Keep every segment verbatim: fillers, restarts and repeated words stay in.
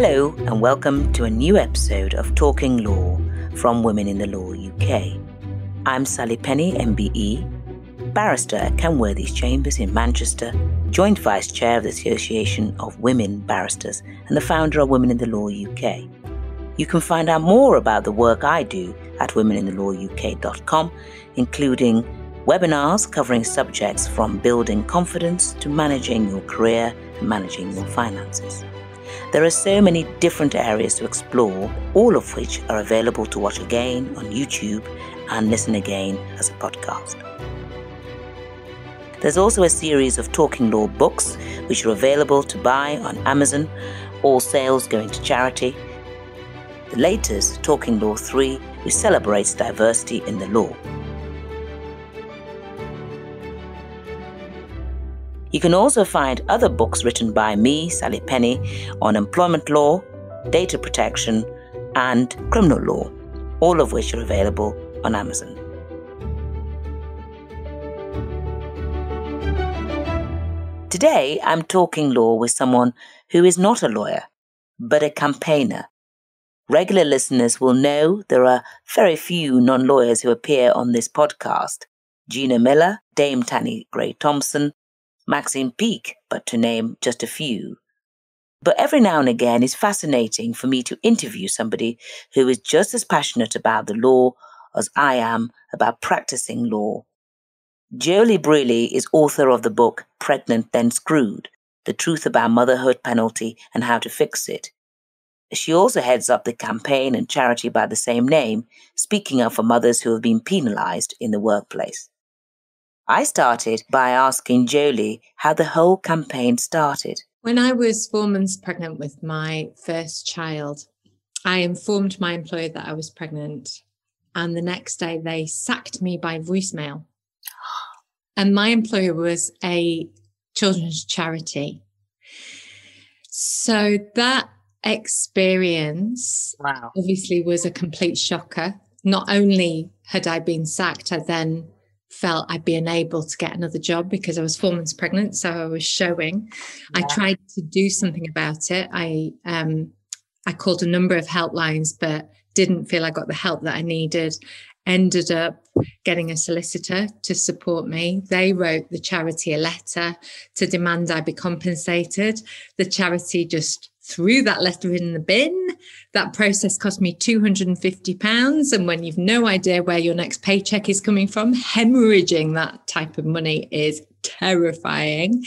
Hello and welcome to a new episode of Talking Law from Women in the Law U K. I'm Sally Penni, M B E, barrister at Kenworthy's Chambers in Manchester, joint vice chair of the Association of Women Barristers and the founder of Women in the Law U K. You can find out more about the work I do at women in the law U K dot com, including webinars covering subjects from building confidence to managing your career and managing your finances. There are so many different areas to explore, all of which are available to watch again on YouTube and listen again as a podcast. There's also a series of Talking Law books which are available to buy on Amazon, all sales going to charity. The latest, Talking Law three, which celebrates diversity in the law. You can also find other books written by me, Sally Penni, on employment law, data protection, and criminal law, all of which are available on Amazon. Today, I'm talking law with someone who is not a lawyer, but a campaigner. Regular listeners will know there are very few non-lawyers who appear on this podcast. Gina Miller, Dame Tanni Gray-Thompson, Maxine Peake, but to name just a few. But every now and again, it's fascinating for me to interview somebody who is just as passionate about the law as I am about practicing law. Joeli Brearley is author of the book Pregnant Then Screwed, The Truth About Motherhood Penalty and How to Fix It. She also heads up the campaign and charity by the same name, speaking up for mothers who have been penalised in the workplace. I started by asking Joeli how the whole campaign started. When I was four months pregnant with my first child, I informed my employer that I was pregnant, and the next day they sacked me by voicemail. And my employer was a children's charity. So that experience, wow, obviously was a complete shocker. Not only had I been sacked, I then felt I'd be unable to get another job because I was four months pregnant, so I was showing. Yeah. I tried to do something about it. I um, I called a number of helplines, but didn't feel I got the help that I needed. Ended up getting a solicitor to support me. They wrote the charity a letter to demand I be compensated. The charity just threw that letter in the bin. That process cost me two hundred and fifty pounds. And when you've no idea where your next paycheck is coming from, hemorrhaging that type of money is terrifying.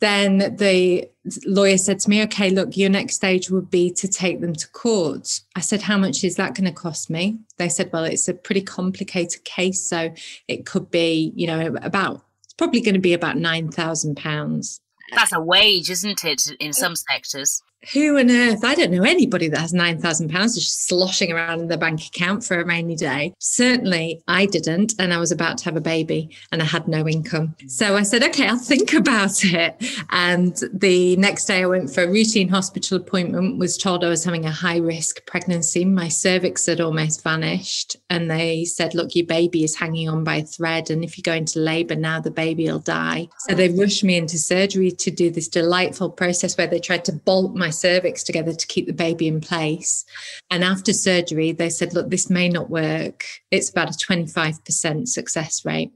Then the lawyer said to me, okay, look, your next stage would be to take them to court. I said, how much is that going to cost me? They said, well, it's a pretty complicated case. So it could be, you know, about, it's probably going to be about nine thousand pounds. That's a wage, isn't it, in some sectors? Who on earth? I don't know anybody that has nine thousand pounds just sloshing around in their bank account for a rainy day. Certainly I didn't, and I was about to have a baby and I had no income. So I said, okay, I'll think about it. And the next day I went for a routine hospital appointment, was told I was having a high-risk pregnancy. My cervix had almost vanished. And they said, look, your baby is hanging on by a thread, and if you go into labour now, the baby will die. So they rushed me into surgery to do this delightful process where they tried to bolt my cervix together to keep the baby in place. And after surgery, they said, look, this may not work. It's about a twenty-five percent success rate.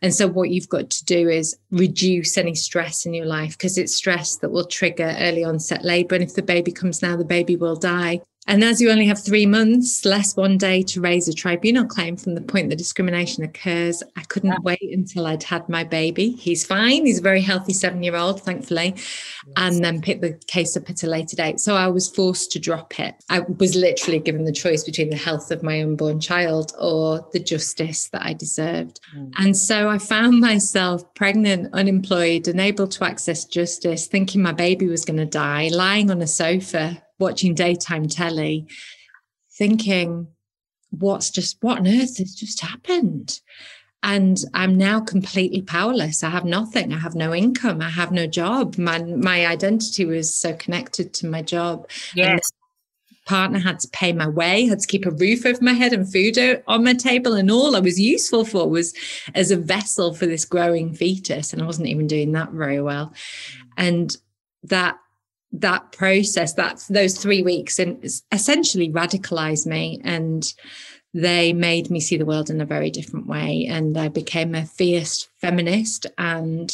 And so what you've got to do is reduce any stress in your life, because it's stress that will trigger early onset labour. And if the baby comes now, the baby will die. And as you only have three months, less one day to raise a tribunal claim from the point that discrimination occurs, I couldn't wow. wait until I'd had my baby. He's fine. He's a very healthy seven-year-old, thankfully, yes. and then pick the case up at a later date. So I was forced to drop it. I was literally given the choice between the health of my unborn child or the justice that I deserved. Mm. And so I found myself pregnant, unemployed, unable to access justice, thinking my baby was going to die, lying on a sofa, watching daytime telly, thinking, what's just, what on earth has just happened? And I'm now completely powerless. I have nothing. I have no income. I have no job. My, my identity was so connected to my job. Yes. My partner had to pay my way, had to keep a roof over my head and food on my table. And all I was useful for was as a vessel for this growing fetus. And I wasn't even doing that very well. And that that process, that those three weeks, and essentially radicalized me, and they made me see the world in a very different way. And I became a fierce feminist. And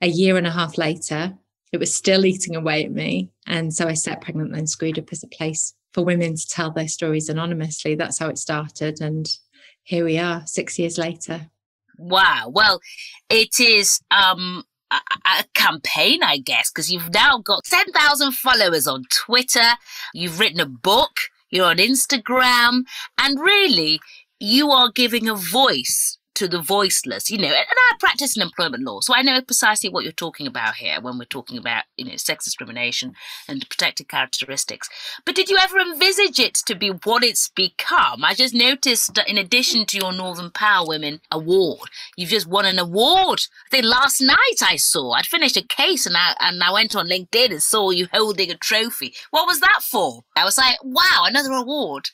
a year and a half later, it was still eating away at me. And so I set Pregnant Then Screwed up as a place for women to tell their stories anonymously. That's how it started. And here we are six years later. Wow. Well, it is um, a, a campaign, I guess, because you've now got ten thousand followers on Twitter. You've written a book. You're on Instagram. And really, you are giving a voice to the voiceless, you know, and, and I practice in employment law. So I know precisely what you're talking about here when we're talking about, you know, sex discrimination and protected characteristics. But did you ever envisage it to be what it's become? I just noticed that in addition to your Northern Power Women award, you've just won an award. I think last night I saw, I'd finished a case and I, and I went on LinkedIn and saw you holding a trophy. What was that for? I was like, wow, another award.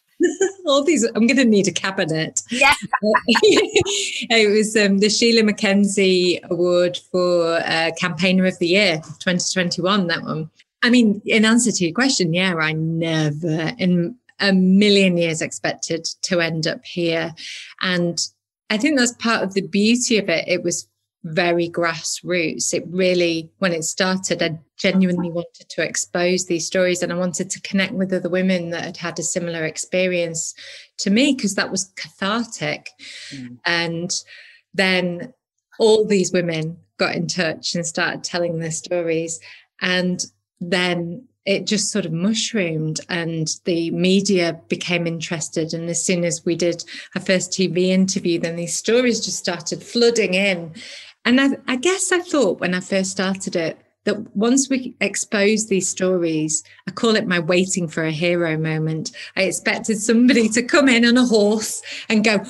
All these, I'm going to need a cabinet. Yeah. It was um, the Sheila McKenzie Award for uh, Campaigner of the Year, twenty twenty-one, that one. I mean, in answer to your question, yeah, I never in a million years expected to end up here. And I think that's part of the beauty of it. It was very grassroots. It really, when it started, I genuinely wanted to expose these stories, and I wanted to connect with other women that had had a similar experience to me, because that was cathartic. Mm. And then all these women got in touch and started telling their stories. And then it just sort of mushroomed, and the media became interested. And as soon as we did our first T V interview, then these stories just started flooding in. And I, I guess I thought when I first started it, that once we expose these stories, I call it my waiting for a hero moment. I expected somebody to come in on a horse and go,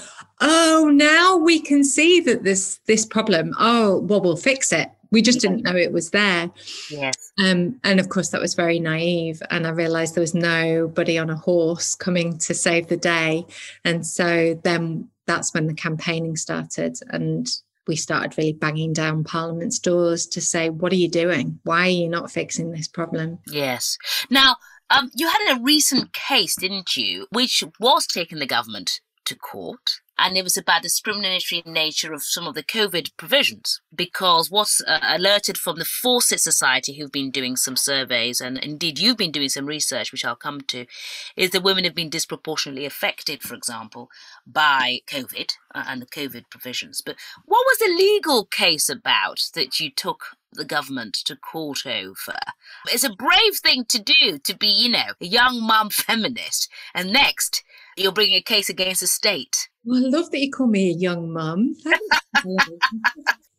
oh, now we can see that this, this problem, oh, well, we'll fix it. We just didn't know it was there. Yes. Um, and of course, that was very naive. And I realised there was nobody on a horse coming to save the day. And so then that's when the campaigning started. And we started really banging down Parliament's doors to say, what are you doing? Why are you not fixing this problem? Yes. Now, um, you had a recent case, didn't you, which was taking the government to court. And it was about the discriminatory nature of some of the COVID provisions, because what's uh, alerted from the Fawcett Society, who've been doing some surveys, and indeed you've been doing some research, which I'll come to, is that women have been disproportionately affected, for example, by COVID uh, and the COVID provisions. But what was the legal case about that you took the government to court over? It's a brave thing to do, to be, you know, a young mum feminist. And next, you're bringing a case against the state. Well, I love that you call me a young mum.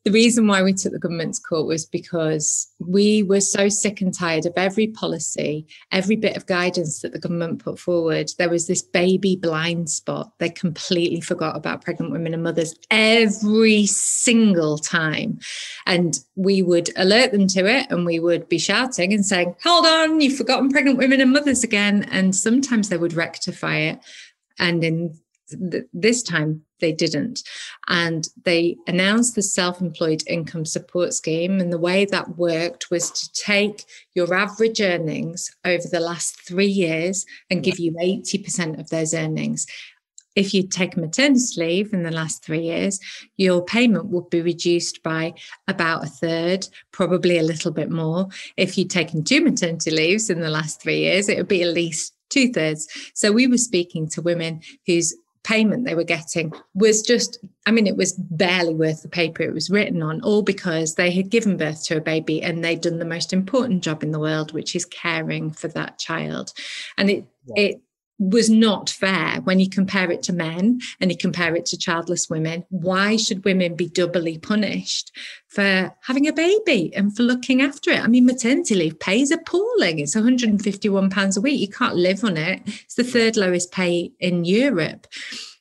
The reason why we took the government's court was because we were so sick and tired of every policy, every bit of guidance that the government put forward. There was this baby blind spot. They completely forgot about pregnant women and mothers every single time. And we would alert them to it, and we would be shouting and saying, hold on, you've forgotten pregnant women and mothers again. And sometimes they would rectify it. And in this time they didn't, and they announced the self-employed income support scheme, and the way that worked was to take your average earnings over the last three years and give you eighty percent of those earnings. If you take maternity leave in the last three years, your payment would be reduced by about a third, probably a little bit more. If you'd taken two maternity leaves in the last three years, it would be at least two thirds. So we were speaking to women whose payment they were getting was just, I mean, it was barely worth the paper it was written on, all because they had given birth to a baby and they'd done the most important job in the world, which is caring for that child. And it, yeah. it was not fair when you compare it to men and you compare it to childless women. Why should women be doubly punished for having a baby and for looking after it? I mean, maternity leave pay is appalling. It's one hundred fifty-one pounds a week. You can't live on it. It's the third lowest pay in Europe.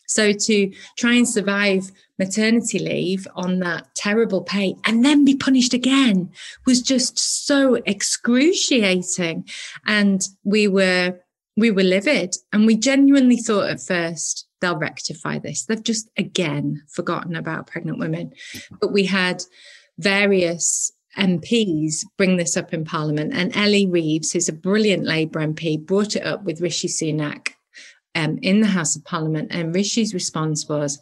So to try and survive maternity leave on that terrible pay and then be punished again was just so excruciating. And we were We were livid, and we genuinely thought at first, they'll rectify this. They've just, again, forgotten about pregnant women. But we had various M Ps bring this up in Parliament, and Ellie Reeves, who's a brilliant Labour M P, brought it up with Rishi Sunak um, in the House of Parliament, and Rishi's response was,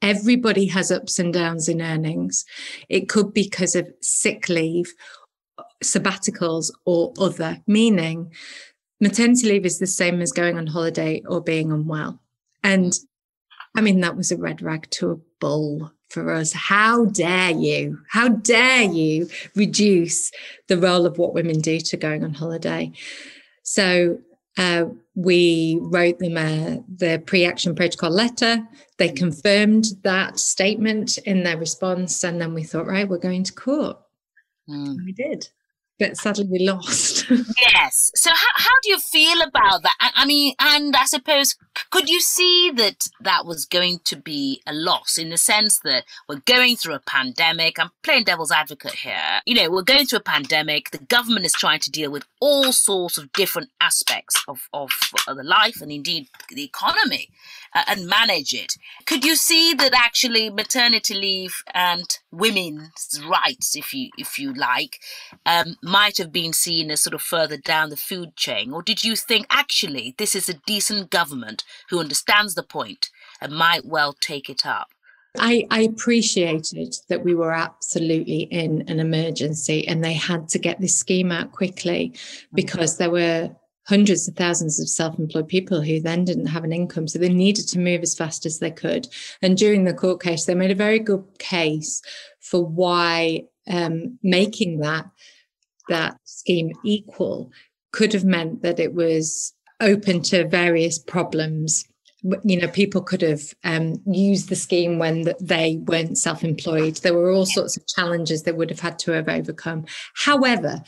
everybody has ups and downs in earnings. It could be because of sick leave, sabbaticals or other, meaning maternity leave is the same as going on holiday or being unwell. And I mean, that was a red rag to a bull for us. How dare you? How dare you reduce the role of what women do to going on holiday? So Uh, we wrote them uh, the pre-action protocol letter. They confirmed that statement in their response, and then we thought, right, we're going to court. Mm. We did, but sadly we lost. Yes. So how, how do you feel about that? I, I mean, and I suppose, could you see that that was going to be a loss, in the sense that we're going through a pandemic? I'm playing devil's advocate here. You know, we're going through a pandemic. The government is trying to deal with all sorts of different aspects of, of, of the life and indeed the economy uh, and manage it. Could you see that actually maternity leave and women's rights, if you if you like, um, might have been seen as sort of further down the food chain? Or did you think, actually, this is a decent government who understands the point and might well take it up? I, I appreciated that we were absolutely in an emergency and they had to get this scheme out quickly, because there were hundreds of thousands of self-employed people who then didn't have an income. So they needed to move as fast as they could. And during the court case, they made a very good case for why um, making that, that scheme equal could have meant that it was open to various problems. You know, people could have um, used the scheme when they weren't self-employed. There were all sorts of challenges they would have had to have overcome. However,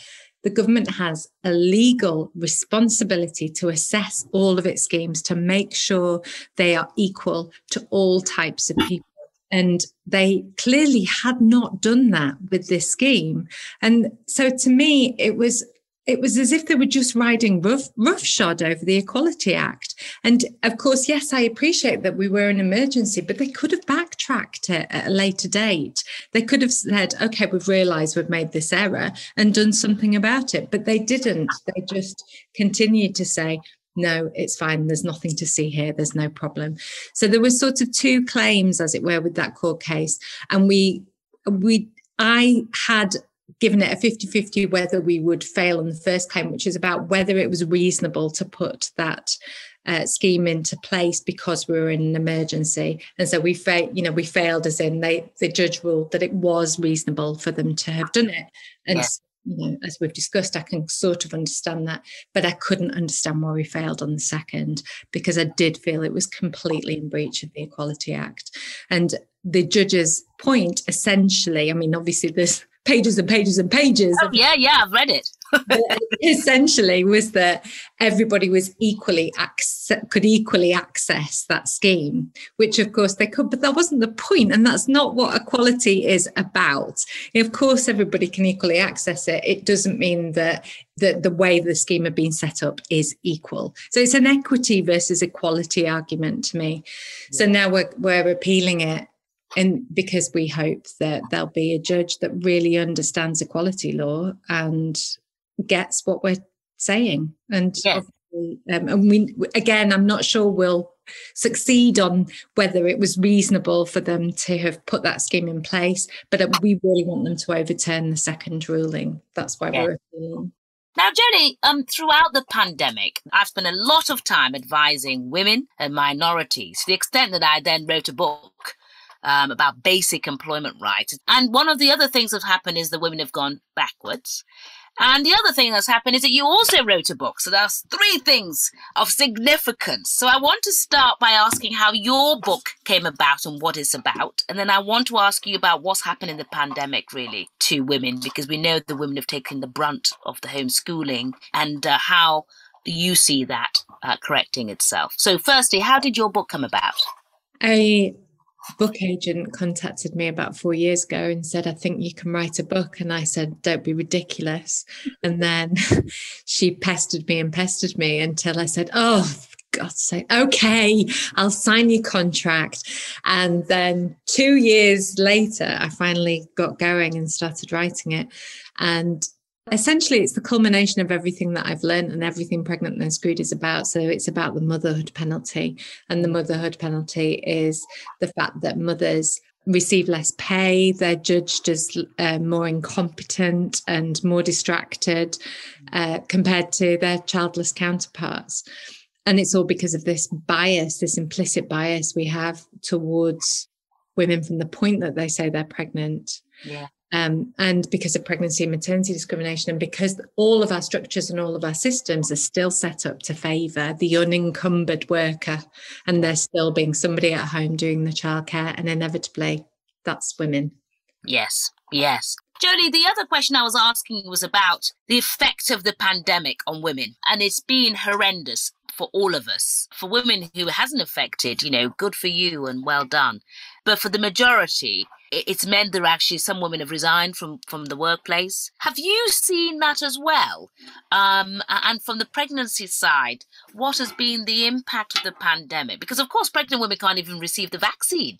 the government has a legal responsibility to assess all of its schemes to make sure they are equal to all types of people. And they clearly had not done that with this scheme. And so to me, it was It was as if they were just riding rough, roughshod over the Equality Act. And of course, yes, I appreciate that we were in an emergency, but they could have backtracked it at a later date. They could have said, OK, we've realised we've made this error and done something about it. But they didn't. They just continued to say, no, it's fine. There's nothing to see here. There's no problem. So there were sort of two claims, as it were, with that court case. And we, we, I had given it a fifty-fifty whether we would fail on the first claim, which is about whether it was reasonable to put that uh, scheme into place because we were in an emergency. And so we fa- you know, we failed, as in they, the judge ruled that it was reasonable for them to have done it. And yeah. You know, as we've discussed, I can sort of understand that, but I couldn't understand why we failed on the second, because I did feel it was completely in breach of the Equality Act. And the judge's point, essentially, I mean, obviously there's pages and pages and pages. Oh, yeah, yeah, I've read it. Essentially was that everybody was equally acce- could equally access that scheme, which of course they could, but that wasn't the point, and that's not what equality is about. Of course, everybody can equally access it. It doesn't mean that that the way the scheme had been set up is equal. So it's an equity versus equality argument to me. Yeah. So now we're we're appealing it. And because we hope that there'll be a judge that really understands equality law and gets what we're saying. And, yeah. um, and we, again, I'm not sure we'll succeed on whether it was reasonable for them to have put that scheme in place, but we really want them to overturn the second ruling. That's why yeah. we're appealing. Now, Joeli, um, throughout the pandemic, I've spent a lot of time advising women and minorities, to the extent that I then wrote a book Um, about basic employment rights. And one of the other things that's happened is the women have gone backwards. And the other thing that's happened is that you also wrote a book. So that's three things of significance. So I want to start by asking how your book came about and what it's about. And then I want to ask you about what's happened in the pandemic, really, to women, because we know the women have taken the brunt of the homeschooling, and uh, how you see that uh, correcting itself. So firstly, how did your book come about? I... book agent contacted me about four years ago and said, I think you can write a book. And I said, don't be ridiculous. And then she pestered me and pestered me until I said, oh, God's sake, okay, I'll sign your contract. And then two years later, I finally got going and started writing it. And essentially, it's the culmination of everything that I've learned and everything Pregnant Then Screwed is about. So it's about the motherhood penalty. And the motherhood penalty is the fact that mothers receive less pay, they're judged as uh, more incompetent and more distracted uh, compared to their childless counterparts. And it's all because of this bias, this implicit bias we have towards women from the point that they say they're pregnant. Yeah. Um, and because of pregnancy and maternity discrimination, and because all of our structures and all of our systems are still set up to favour the unencumbered worker, and there's still being somebody at home doing the childcare, and inevitably that's women. Yes, yes. Joeli, the other question I was asking was about the effect of the pandemic on women, and it's been horrendous for all of us. For women who it hasn't affected, you know, good for you and well done. But for the majority, it's meant that actually some women have resigned from, from the workplace. Have you seen that as well? Um, and from the pregnancy side, what has been the impact of the pandemic? Because, of course, pregnant women can't even receive the vaccine.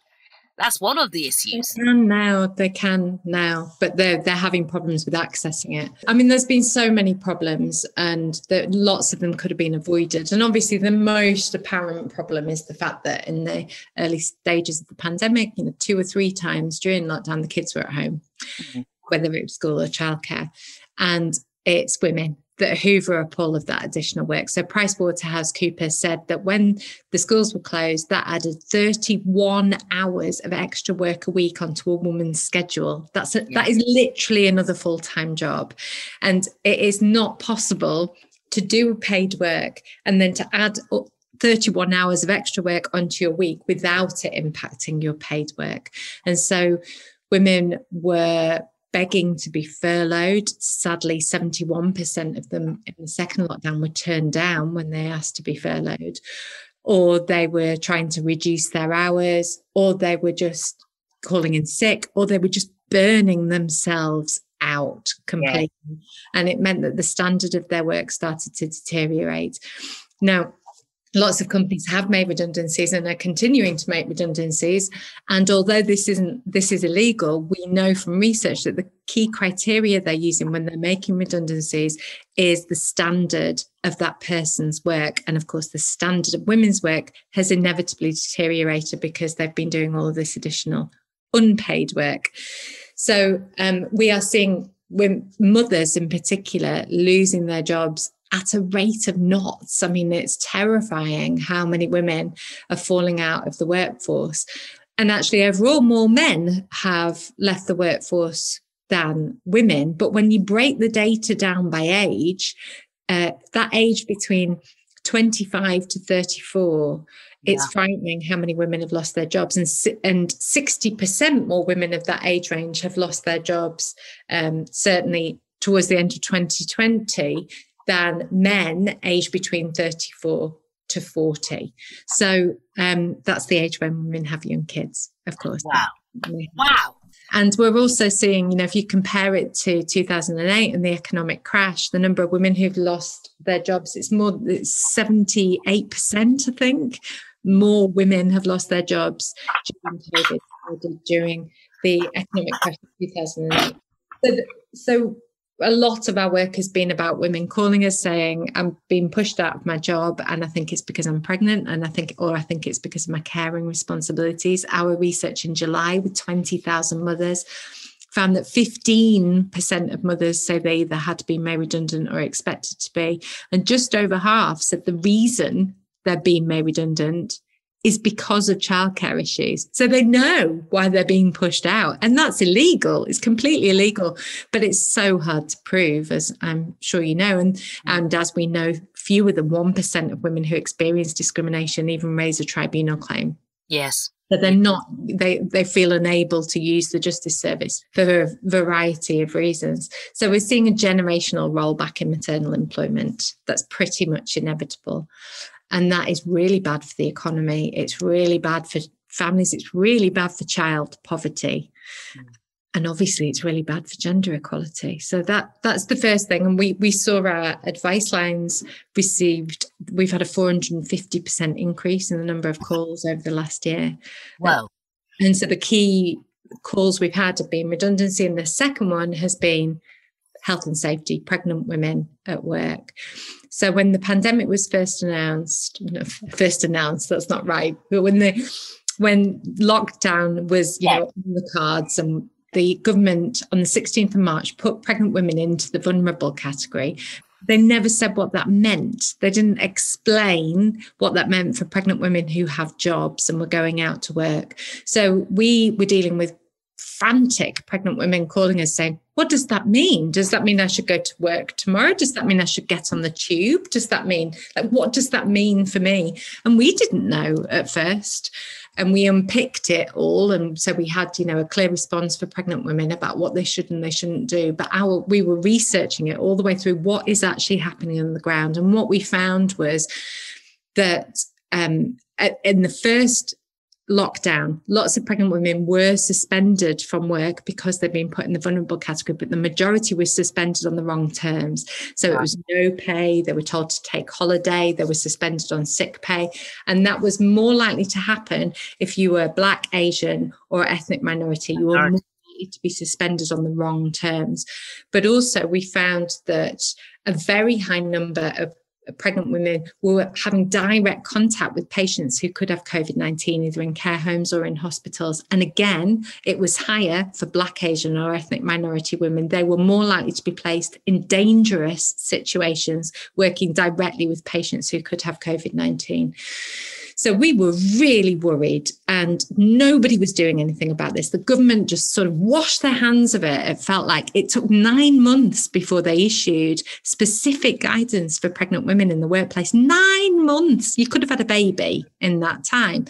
That's one of the issues. They can now, they can now, but they're, they're having problems with accessing it. I mean, there's been so many problems, and there, lots of them could have been avoided. And obviously the most apparent problem is the fact that in the early stages of the pandemic, you know, two or three times during lockdown, the kids were at home, mm-hmm. whether it was school or childcare. And it's women that hoover up all of that additional work. So PricewaterhouseCoopers said that when the schools were closed, that added thirty-one hours of extra work a week onto a woman's schedule. That's a, yeah. That is literally another full-time job. And it is not possible to do paid work and then to add up thirty-one hours of extra work onto your week without it impacting your paid work. And so women were begging to be furloughed. Sadly, seventy-one percent of them in the second lockdown were turned down when they asked to be furloughed, or they were trying to reduce their hours, or they were just calling in sick, or they were just burning themselves out completely. Yeah. And it meant that the standard of their work started to deteriorate. Now, lots of companies have made redundancies and are continuing to make redundancies. And although this isn't, this is illegal, we know from research that the key criteria they're using when they're making redundancies is the standard of that person's work. And of course, the standard of women's work has inevitably deteriorated because they've been doing all of this additional unpaid work. So um, we are seeing women, mothers in particular, losing their jobs at a rate of knots. I mean, it's terrifying how many women are falling out of the workforce. And actually, overall, more men have left the workforce than women. But when you break the data down by age, uh, that age between twenty-five to thirty-four, it's yeah. frightening how many women have lost their jobs. And, and sixty percent more women of that age range have lost their jobs, um, certainly towards the end of twenty twenty, than men aged between thirty-four to forty. So um, that's the age when women have young kids, of course. Wow. Wow. And we're also seeing, you know, if you compare it to two thousand eight and the economic crash, the number of women who've lost their jobs, it's more, it's seventy-eight percent, I think, more women have lost their jobs during COVID than during the economic crash of two thousand eight. So, so a lot of our work has been about women calling us saying, I'm being pushed out of my job and I think it's because I'm pregnant, and I think, or I think it's because of my caring responsibilities. Our research in July with twenty thousand mothers found that fifteen percent of mothers say they either had been made redundant or expected to be. And just over half said the reason they're being made redundant is because of childcare issues. So they know why they're being pushed out. And that's illegal. It's completely illegal. But it's so hard to prove, as I'm sure you know. And, and as we know, fewer than one percent of women who experience discrimination even raise a tribunal claim. Yes. But they're not, they, they feel unable to use the justice service for a variety of reasons. So we're seeing a generational rollback in maternal employment. That's pretty much inevitable. And that is really bad for the economy. It's really bad for families. It's really bad for child poverty. And obviously it's really bad for gender equality. So that that's the first thing. And we we saw our advice lines received. We've had a four hundred fifty percent increase in the number of calls over the last year. Wow. And so the key calls we've had have been redundancy. And the second one has been health and safety, pregnant women at work. So when the pandemic was first announced, no, first announced, that's not right. But when the when lockdown was you yeah. know, on the cards, and the government on the sixteenth of March put pregnant women into the vulnerable category. They never said what that meant. They didn't explain what that meant for pregnant women who have jobs and were going out to work. So we were dealing with frantic pregnant women calling us saying, what does that mean? Does that mean I should go to work tomorrow? Does that mean I should get on the tube? Does that mean, like, what does that mean for me? And we didn't know at first. And we unpicked it all. And so we had, you know, a clear response for pregnant women about what they should and they shouldn't do. But our we were researching it all the way through what is actually happening on the ground. And what we found was that um, in the first lockdown, lots of pregnant women were suspended from work because they'd been put in the vulnerable category, but the majority were suspended on the wrong terms. So wow. It was no pay. They were told to take holiday. They were suspended on sick pay. And that was more likely to happen if you were Black, Asian, or ethnic minority. You were more likely to be suspended on the wrong terms. But also we found that a very high number of pregnant women were having direct contact with patients who could have COVID nineteen either in care homes or in hospitals. And again, it was higher for Black, Asian or ethnic minority women. They were more likely to be placed in dangerous situations, working directly with patients who could have COVID nineteen. So we were really worried and nobody was doing anything about this. The government just sort of washed their hands of it. It felt like it took nine months before they issued specific guidance for pregnant women in the workplace. Nine months. You could have had a baby in that time.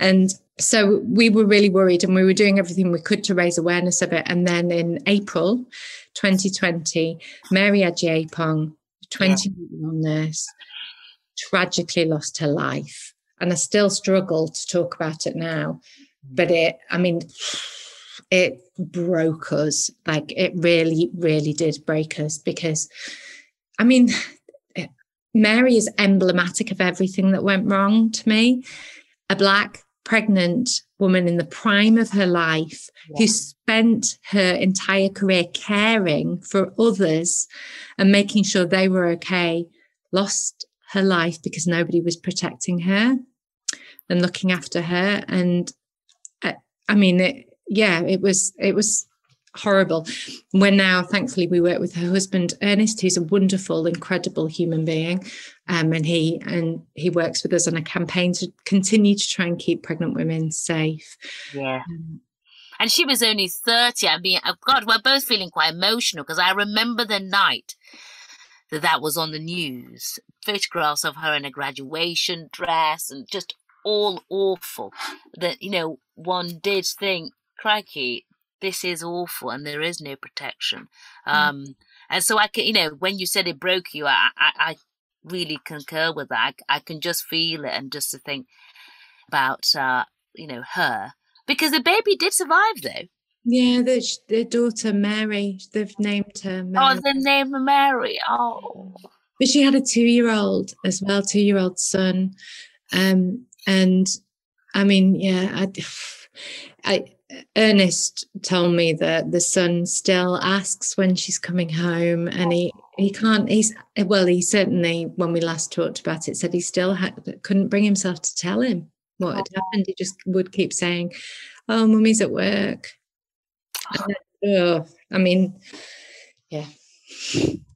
And so we were really worried and we were doing everything we could to raise awareness of it. And then in April twenty twenty, Mary Agyeiwaa Agyapong, twenty-year-old nurse, tragically lost her life. And I still struggle to talk about it now, but it, I mean, it broke us. Like it really, really did break us because, I mean, Mary is emblematic of everything that went wrong to me. A Black pregnant woman in the prime of her life yeah. who spent her entire career caring for others and making sure they were okay, lost her life because nobody was protecting her and looking after her. And uh, I mean, it, yeah, it was, it was horrible. We're now, thankfully, we work with her husband, Ernest, who's a wonderful, incredible human being. Um, and he, and he works with us on a campaign to continue to try and keep pregnant women safe. Yeah. Um, and she was only thirty. I mean, oh God, we're both feeling quite emotional because I remember the night that that was on the news. Photographs of her in a graduation dress and just all awful. That, you know, one did think, crikey, this is awful and there is no protection. Mm. Um, and so I can, you know, when you said it broke you, I, I, I really concur with that. I, I can just feel it and just to think about, uh, you know, her. Because the baby did survive though. Yeah, their, their daughter, Mary, they've named her Mary. Oh, they named her Mary. Oh. But she had a two-year-old as well, two-year-old son. Um, and, I mean, yeah, I, I, Ernest told me that the son still asks when she's coming home and he, he can't, he's, well, he certainly, when we last talked about it, said he still ha- couldn't bring himself to tell him what had happened. He just would keep saying, oh, Mummy's at work. Oh, I mean, yeah.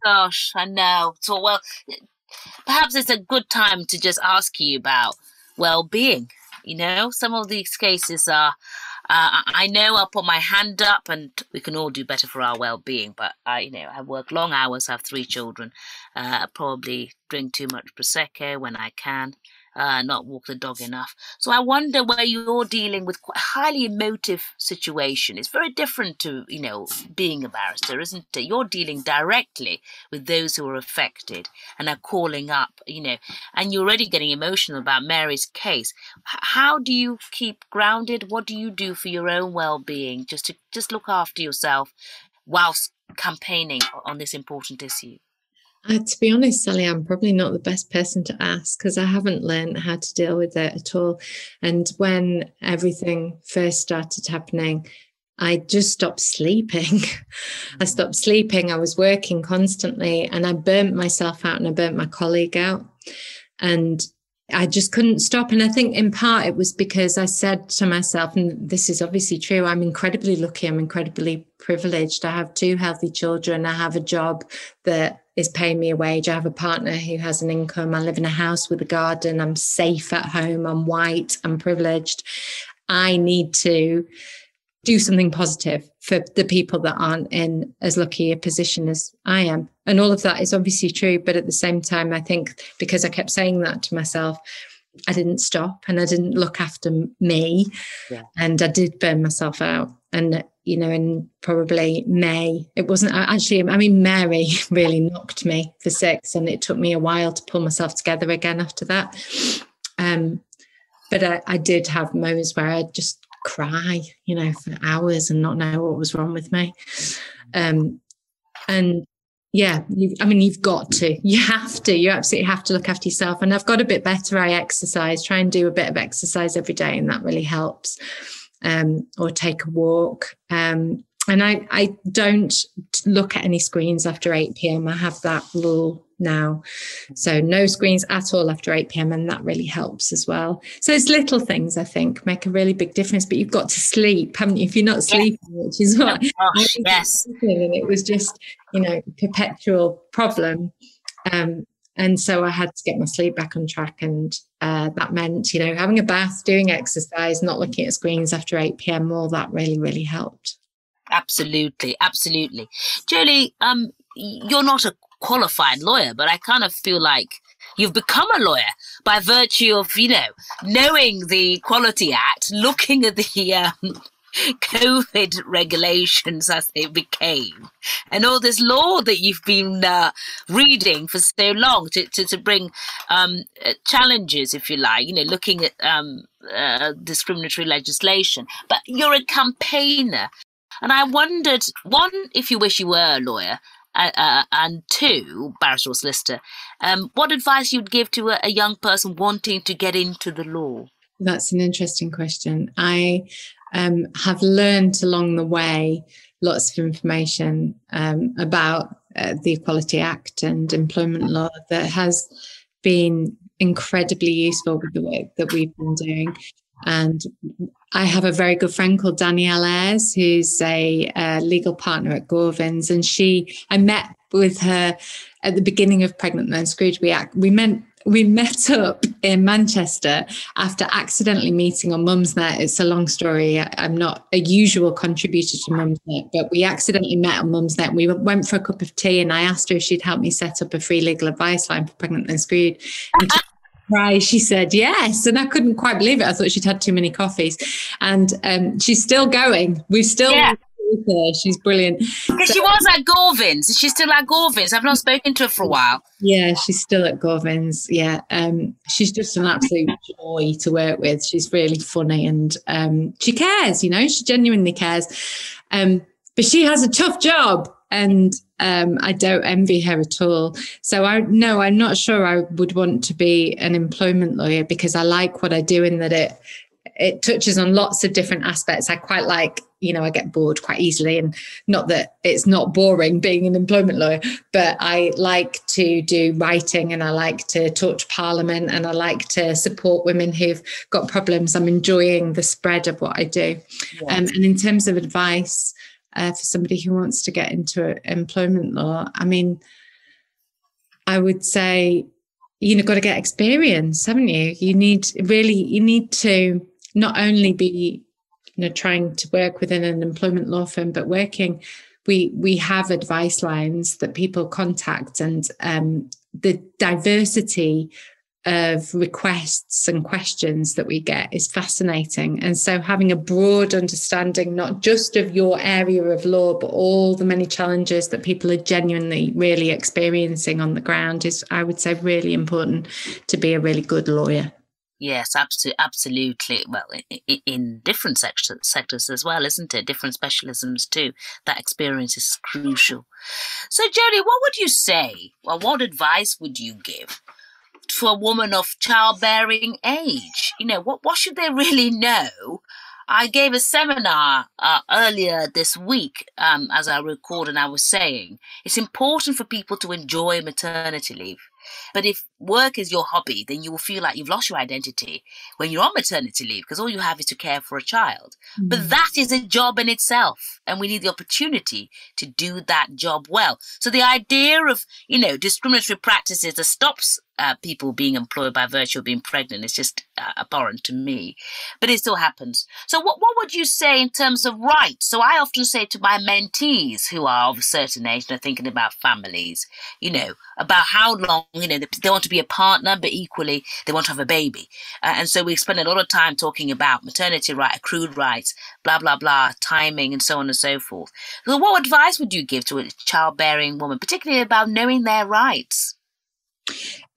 Gosh, I know. So, well, perhaps it's a good time to just ask you about well-being. You know, some of these cases are, uh, I know I'll put my hand up and we can all do better for our well-being. But, I, you know, I work long hours, have three children, uh, probably drink too much Prosecco when I can. uh, not walk the dog enough. So I wonder where you're dealing with quite a highly emotive situation. It's very different to, you know, being a barrister, isn't it? You're dealing directly with those who are affected and are calling up, you know, and you're already getting emotional about Mary's case. How do you keep grounded? What do you do for your own well-being just to just look after yourself whilst campaigning on this important issue? Uh, to be honest, Sally, I'm probably not the best person to ask because I haven't learned how to deal with it at all. And when everything first started happening, I just stopped sleeping. I stopped sleeping. I was working constantly and I burnt myself out and I burnt my colleague out. And I just couldn't stop. And I think in part it was because I said to myself, and this is obviously true, I'm incredibly lucky, I'm incredibly privileged. I have two healthy children. I have a job that is paying me a wage. I have a partner who has an income. I live in a house with a garden. I'm safe at home. I'm white. I'm privileged. I need to do something positive for the people that aren't in as lucky a position as I am. And all of that is obviously true. But at the same time, I think because I kept saying that to myself, I didn't stop and I didn't look after me. Yeah. And I did burn myself out. And, you know, in probably May, it wasn't actually, I mean, Mary really knocked me for six and it took me a while to pull myself together again after that. Um, but I, I did have moments where I just cry, you know, for hours and not know what was wrong with me. Um, and yeah, I mean, you've got to, you have to, you absolutely have to look after yourself. And I've got a bit better. I exercise, try and do a bit of exercise every day. And that really helps. Um, or take a walk. Um, and I, I don't look at any screens after eight p.m. I have that rule now. So no screens at all after eight p.m. And that really helps as well. So it's little things, I think, make a really big difference. But you've got to sleep, haven't you? If you're not sleeping, which is what oh, I yes. And it was just, you know, perpetual problem. Um, and so I had to get my sleep back on track. And uh, that meant, you know, having a bath, doing exercise, not looking at screens after eight p.m. all that really, really helped. Absolutely. Absolutely. Joeli, um, you're not a qualified lawyer, but I kind of feel like you've become a lawyer by virtue of, you know, knowing the Equality Act, looking at the um, COVID regulations as they became, and all this law that you've been uh, reading for so long to, to, to bring um, challenges, if you like, you know, looking at um, uh, discriminatory legislation. But you're a campaigner. And I wondered, one, if you wish you were a lawyer, uh, uh, and two, barrister or solicitor, um, what advice you'd give to a, a young person wanting to get into the law? That's an interesting question. I um, have learned along the way lots of information um, about uh, the Equality Act and employment law that has been incredibly useful with the work that we've been doing. And I have a very good friend called Danielle Ayres, who's a, a legal partner at Gorvins. And she, I met with her at the beginning of Pregnant Then Screwed. We, we, met, we met up in Manchester after accidentally meeting on Mumsnet. It's a long story. I, I'm not a usual contributor to Mumsnet, but we accidentally met on Mumsnet. We went for a cup of tea and I asked her if she'd help me set up a free legal advice line for Pregnant Then Screwed. And she Right, she said yes, and I couldn't quite believe it. I thought she'd had too many coffees, and um, she's still going. We've still yeah. with her. She's brilliant. Because so, she was at Gorvins. She's still at Gorvins. I've not spoken to her for a while. Yeah, she's still at Gorvins. Yeah, um, she's just an absolute joy to work with. She's really funny, and um, she cares. You know, she genuinely cares. Um, but she has a tough job. And um, I don't envy her at all. So I no, I'm not sure I would want to be an employment lawyer because I like what I do in that it it touches on lots of different aspects. I quite like, you know, I get bored quite easily, and not that it's not boring being an employment lawyer, but I like to do writing and I like to talk to Parliament and I like to support women who've got problems. I'm enjoying the spread of what I do. Yeah. Um, and in terms of advice, Uh, for somebody who wants to get into employment law, I mean, I would say, you know, got to get experience, haven't you? You need really, you need to not only be, you know, trying to work within an employment law firm, but working. We we have advice lines that people contact, and um, the diversity of requests and questions that we get is fascinating. And so having a broad understanding, not just of your area of law, but all the many challenges that people are genuinely really experiencing on the ground is, I would say, really important to be a really good lawyer. Yes, absolutely. Well, in different sectors as well, isn't it? Different specialisms too. That experience is crucial. So, Joeli, what would you say, or what advice would you give to a woman of childbearing age? You know, what, what should they really know? I gave a seminar uh, earlier this week, um, as I recalled, and I was saying, it's important for people to enjoy maternity leave. But if work is your hobby, then you will feel like you've lost your identity when you're on maternity leave, because all you have is to care for a child. Mm. But that is a job in itself, and we need the opportunity to do that job well. So the idea of, you know, discriminatory practices that stops uh, people being employed by virtue of being pregnant is just uh, abhorrent to me. But it still happens. So what, what would you say in terms of rights? So I often say to my mentees who are of a certain age and are thinking about families, you know, about how long, you know, they want to be a partner, but equally they want to have a baby. Uh, and so we spend a lot of time talking about maternity rights, accrued rights, blah, blah, blah, timing and so on and so forth. So what advice would you give to a childbearing woman, particularly about knowing their rights?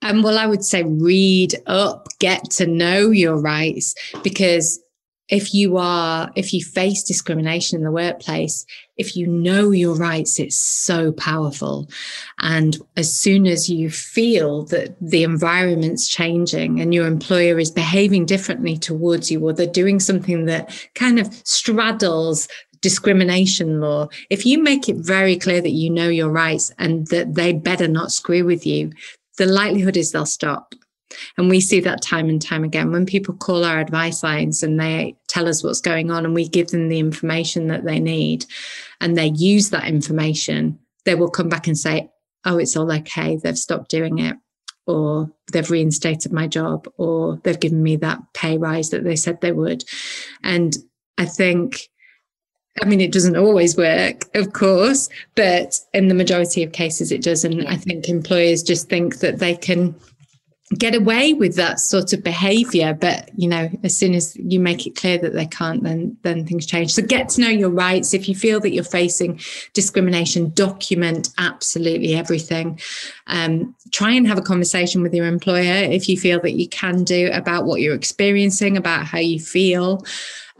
Um, well, I would say read up, get to know your rights, because if you are, if you face discrimination in the workplace, if you know your rights, it's so powerful. And as soon as you feel that the environment's changing and your employer is behaving differently towards you, or they're doing something that kind of straddles discrimination law, if you make it very clear that you know your rights and that they better not screw with you, the likelihood is they'll stop. And we see that time and time again when people call our advice lines and they tell us what's going on and we give them the information that they need and they use that information, they will come back and say, oh, it's all okay, they've stopped doing it, or they've reinstated my job, or they've given me that pay rise that they said they would. And I think, I mean, it doesn't always work, of course, but in the majority of cases it does. And I think employers just think that they can get away with that sort of behaviour, but you know, as soon as you make it clear that they can't, then then things change. So get to know your rights. If you feel that you're facing discrimination, document absolutely everything. Um, try and have a conversation with your employer if you feel that you can do about what you're experiencing, about how you feel,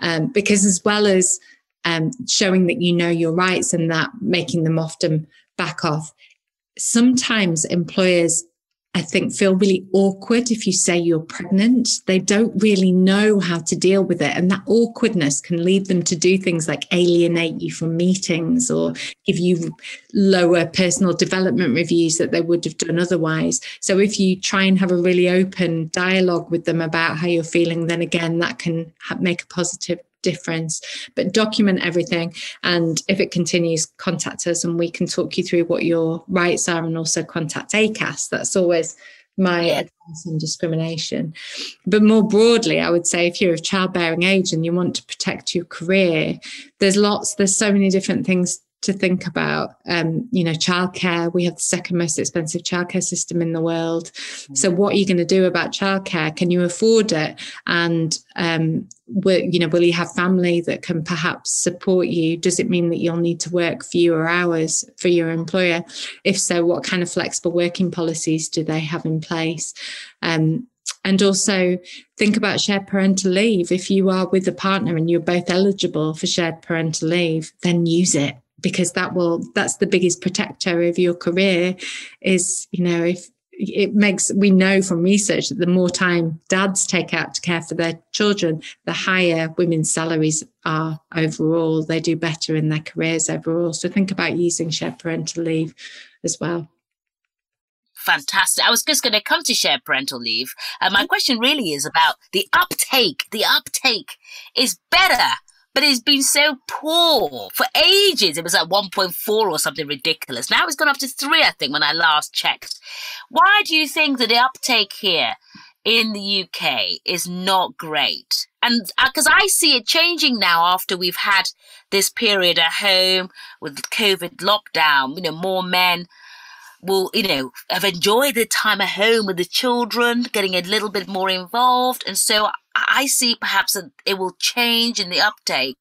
um, because as well as um, showing that you know your rights and that making them often back off, sometimes employers, I think, feel really awkward if you say you're pregnant. They don't really know how to deal with it. And that awkwardness can lead them to do things like alienate you from meetings or give you lower personal development reviews that they would have done otherwise. So if you try and have a really open dialogue with them about how you're feeling, then again, that can make a positive difference. But document everything, and if it continues, contact us and we can talk you through what your rights are, and also contact A C A S. That's always my advice on discrimination. But more broadly, I would say if you're of childbearing age and you want to protect your career, there's lots, there's so many different things to think about. Um, you know, childcare, we have the second most expensive childcare system in the world. So what are you going to do about childcare? Can you afford it? And, um, will, you know, will you have family that can perhaps support you? Does it mean that you'll need to work fewer hours for your employer? If so, what kind of flexible working policies do they have in place? Um, And also think about shared parental leave. If you are with a partner and you're both eligible for shared parental leave, then use it, because that will, that's the biggest protector of your career is, you know, if it makes, we know from research that the more time dads take out to care for their children, the higher women's salaries are overall. They do better in their careers overall. So think about using shared parental leave as well. Fantastic. I was just going to come to shared parental leave. And uh, my question really is about the uptake. The uptake is better, but it's been so poor for ages. It was like one point four or something ridiculous. Now it's gone up to three, I think, when I last checked. Why do you think that the uptake here in the U K is not great? And because uh, I see it changing now after we've had this period at home with COVID lockdown, you know, more men will, you know, have enjoyed the time at home with the children, getting a little bit more involved. And so I see perhaps that it will change in the uptake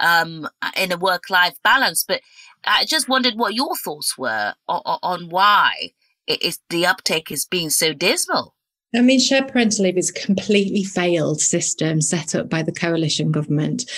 um, in a work-life balance. But I just wondered what your thoughts were on, on why it is, the uptake is being so dismal. I mean, shared parental leave is a completely failed system set up by the coalition government.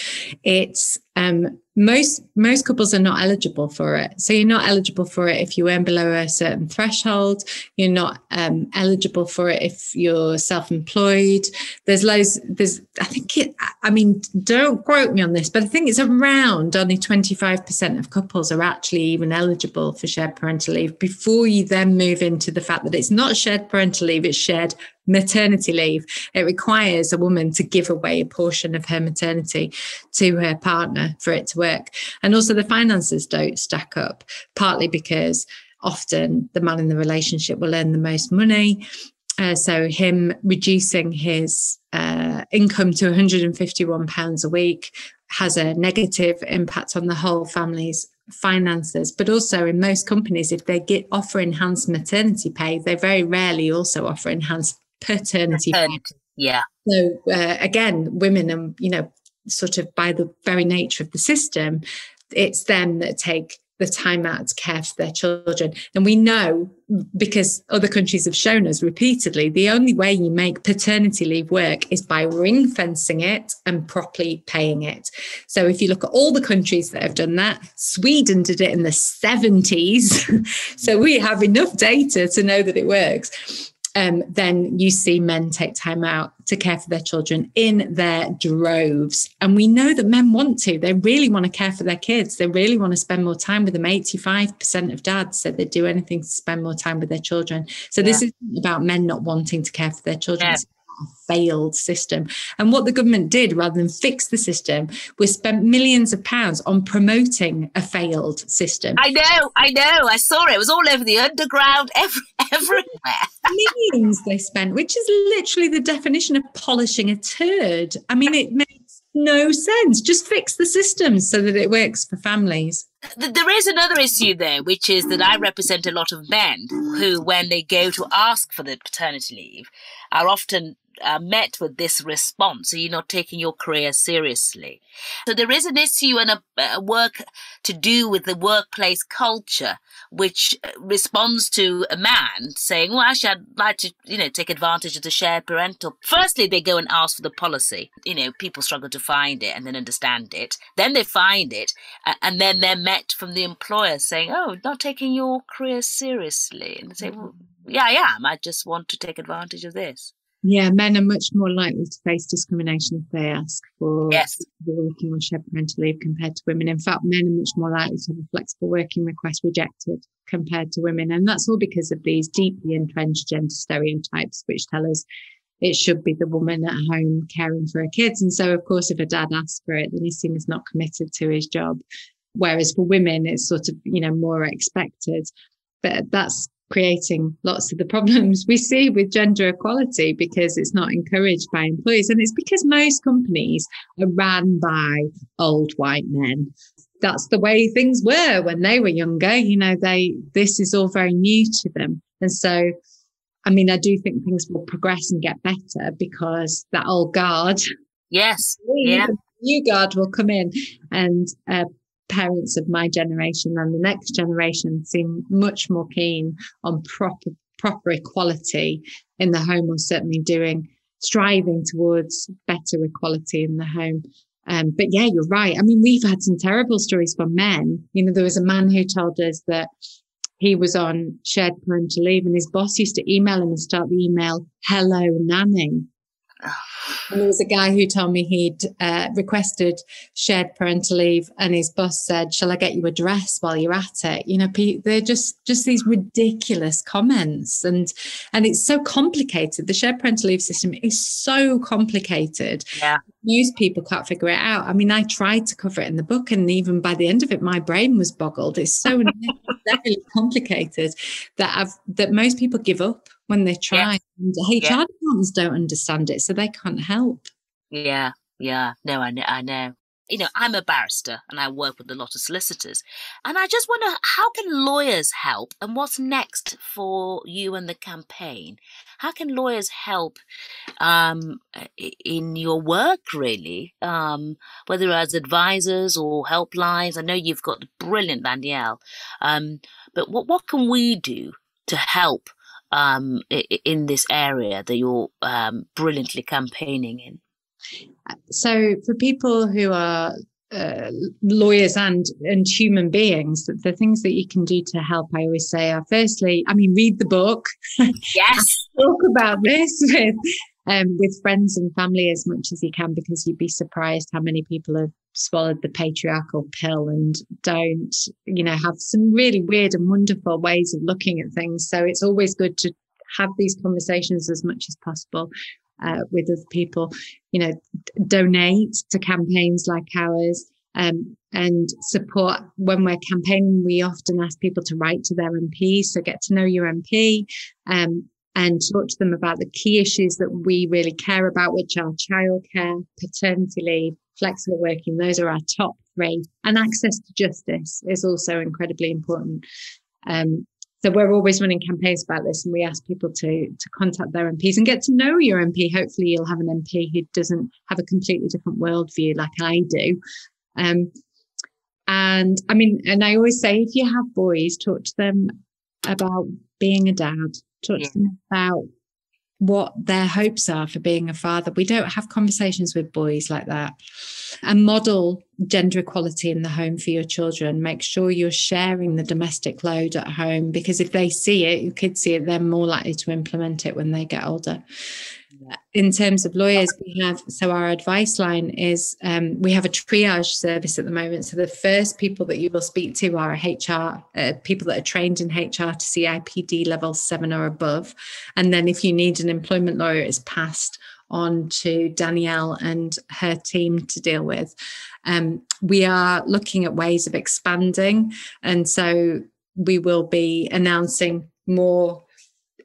It's um, most most couples are not eligible for it. So you're not eligible for it if you earn below a certain threshold. You're not um, eligible for it if you're self-employed. There's loads. There's I think it. I mean, don't quote me on this, but I think it's around only twenty-five percent of couples are actually even eligible for shared parental leave. Before you then move into the fact that it's not shared parental leave, it's shared maternity leave. It requires a woman to give away a portion of her maternity to her partner for it to work. And also the finances don't stack up, partly because often the man in the relationship will earn the most money. Uh, so him reducing his uh, income to one hundred fifty-one pounds a week has a negative impact on the whole family's finances. But also in most companies, if they get offer enhanced maternity pay, they very rarely also offer enhanced paternity pay. Yeah. So uh, again, women are, you know, sort of by the very nature of the system, it's them that take the time out to care for their children. And we know, because other countries have shown us repeatedly, the only way you make paternity leave work is by ring fencing it and properly paying it. So if you look at all the countries that have done that, Sweden did it in the seventies. So we have enough data to know that it works. Um, then you see men take time out to care for their children in their droves. And we know that men want to. They really want to care for their kids. They really want to spend more time with them. eighty-five percent of dads said they'd do anything to spend more time with their children. So yeah. This isn't about men not wanting to care for their children. Yeah. It's a failed system. And what the government did, rather than fix the system, was spent millions of pounds on promoting a failed system. I know, I know. I saw it. It was all over the underground, every, everywhere. Millions they spent, which is literally the definition of polishing a turd. I mean, it makes no sense. Just fix the system so that it works for families. There is another issue there, which is that I represent a lot of men who, when they go to ask for the paternity leave, are often uh, met with this response: "Are you not taking your career seriously?" So there is an issue and a, a work to do with the workplace culture, which responds to a man saying, well, actually, I'd like to, you know, take advantage of the shared parental. Firstly, they go and ask for the policy. You know, people struggle to find it and then understand it. Then they find it. And then they're met from the employer saying, oh, not taking your career seriously. And they say, well, yeah, I am. I just want to take advantage of this. Yeah, men are much more likely to face discrimination if they ask for yes. working or shared parental leave compared to women. In fact, men are much more likely to have a flexible working request rejected compared to women. And that's all because of these deeply entrenched gender stereotypes, which tell us it should be the woman at home caring for her kids. And so, of course, if a dad asks for it, then he's seen as not committed to his job. Whereas for women, it's sort of, you know, more expected. But that's creating lots of the problems we see with gender equality, because it's not encouraged by employees. And it's because most companies are run by old white men. That's the way things were when they were younger. You know, they this is all very new to them. And so, I mean, I do think things will progress and get better because that old guard. Yes. Yeah. New guard will come in and uh, parents of my generation and the next generation seem much more keen on proper proper equality in the home, or certainly doing striving towards better equality in the home. Um, but yeah, you're right. I mean, we've had some terrible stories from men. You know, there was a man who told us that he was on shared parental leave and his boss used to email him and start the email, "Hello, Nanny." And there was a guy who told me he'd uh, requested shared parental leave and his boss said, "Shall I get you a dress while you're at it?" You know, they're just just these ridiculous comments. And and it's so complicated. The shared parental leave system is so complicated. Yeah. Most people can't figure it out. I mean, I tried to cover it in the book, and even by the end of it, my brain was boggled. It's so unnecessarily complicated that I've, that most people give up when they try. Yeah. H R departments yeah. don't understand it, so they can't help. Yeah, yeah. No, I know. I know. you know, I'm a barrister and I work with a lot of solicitors. And I just wonder, how can lawyers help? And what's next for you and the campaign? How can lawyers help um, in your work, really, um, whether as advisors or helplines? I know you've got the brilliant Danielle, um, but what, what can we do to help um, in this area that you're um, brilliantly campaigning in? So for people who are uh, lawyers and, and human beings, the things that you can do to help, I always say, are firstly, I mean, read the book. Yes. Talk about this with, um, with friends and family as much as you can, because you'd be surprised how many people have swallowed the patriarchal pill and don't, you know, have some really weird and wonderful ways of looking at things. So it's always good to have these conversations as much as possible. Uh, with other people, you know, donate to campaigns like ours, um, and support. When we're campaigning, we often ask people to write to their M P, so get to know your M P, um, and talk to them about the key issues that we really care about, which are childcare, paternity leave, flexible working. Those are our top three. And access to justice is also incredibly important. Um, So we're always running campaigns about this, and we ask people to to contact their M Ps and get to know your M P. Hopefully you'll have an M P who doesn't have a completely different worldview like I do. Um, and I mean, and I always say, if you have boys, talk to them about being a dad. Talk yeah. to them about what their hopes are for being a father. We don't have conversations with boys like that. And model gender equality in the home for your children. Make sure you're sharing the domestic load at home, because if they see it, your kids see it, they're more likely to implement it when they get older. In terms of lawyers, we have, so our advice line is, um, we have a triage service at the moment. So the first people that you will speak to are H R, uh, people that are trained in H R to C I P D level seven or above. And then if you need an employment lawyer, it's passed on to Danielle and her team to deal with. Um, we are looking at ways of expanding. And so we will be announcing more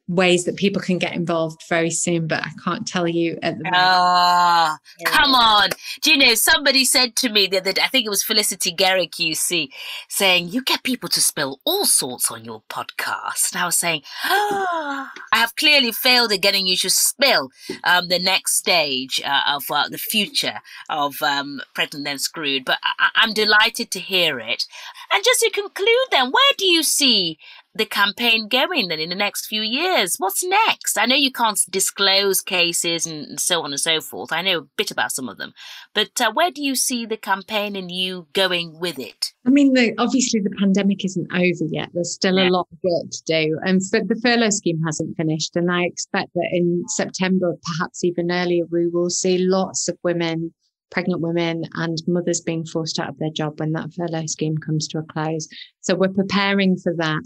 ways that people can get involved very soon, but I can't tell you at the moment. Ah, yeah. Come on. Do you know, somebody said to me the other day, I think it was Felicity Garrick, U C, saying, you get people to spill all sorts on your podcast. And I was saying, oh, I have clearly failed at getting you to spill um, the next stage uh, of uh, the future of um, Pregnant Then Screwed, but I I'm delighted to hear it. And just to conclude then, where do you see the campaign going then in the next few years? What's next? I know you can't disclose cases and so on and so forth. I know a bit about some of them, but uh, where do you see the campaign and you going with it? I mean, the, obviously the pandemic isn't over yet. There's still yeah. a lot of work to do. And the furlough scheme hasn't finished. And I expect that in September, perhaps even earlier, we will see lots of women, pregnant women and mothers being forced out of their job when that furlough scheme comes to a close. So we're preparing for that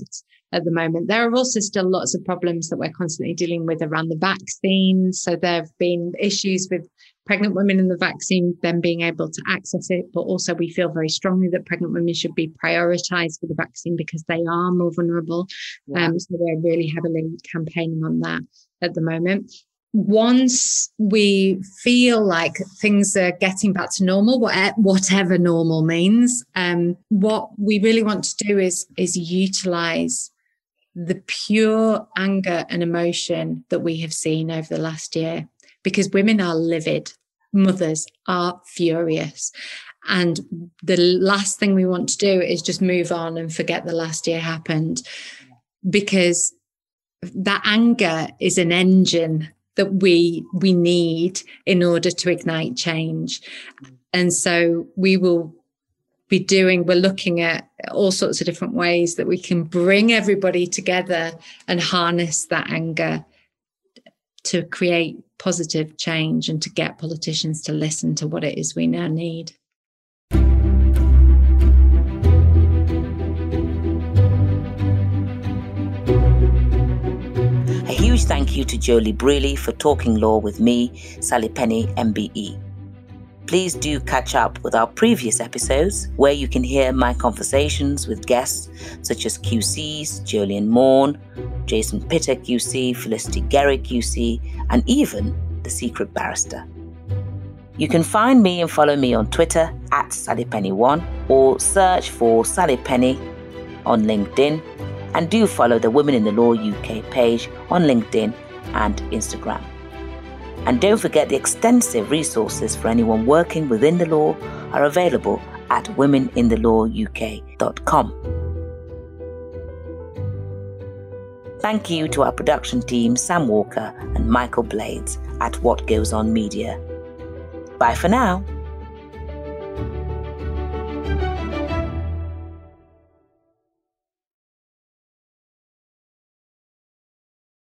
at the moment. There are also still lots of problems that we're constantly dealing with around the vaccine. So there have been issues with pregnant women and the vaccine, then being able to access it. But also we feel very strongly that pregnant women should be prioritised for the vaccine because they are more vulnerable. Yeah. Um, so we're really heavily campaigning on that at the moment. Once we feel like things are getting back to normal, whatever normal means, um, what we really want to do is, is utilise the pure anger and emotion that we have seen over the last year, because women are livid, mothers are furious. And the last thing we want to do is just move on and forget the last year happened, because that anger is an engine that we we need in order to ignite change. And so we will be doing, we're looking at all sorts of different ways that we can bring everybody together and harness that anger to create positive change and to get politicians to listen to what it is we now need. Huge thank you to Joeli Brearley for talking law with me, Sally Penni, M B E. Please do catch up with our previous episodes where you can hear my conversations with guests such as Q Cs, Julian Morn, Jason Pitter Q C, Felicity Garrick Q C, and even The Secret Barrister. You can find me and follow me on Twitter at Sally Penni one or search for Sally Penni on LinkedIn, and do follow the Women in the Law U K page on LinkedIn and Instagram. And don't forget the extensive resources for anyone working within the law are available at women in the law U K dot com. Thank you to our production team, Sam Walker and Michael Blades at What Goes On Media. Bye for now.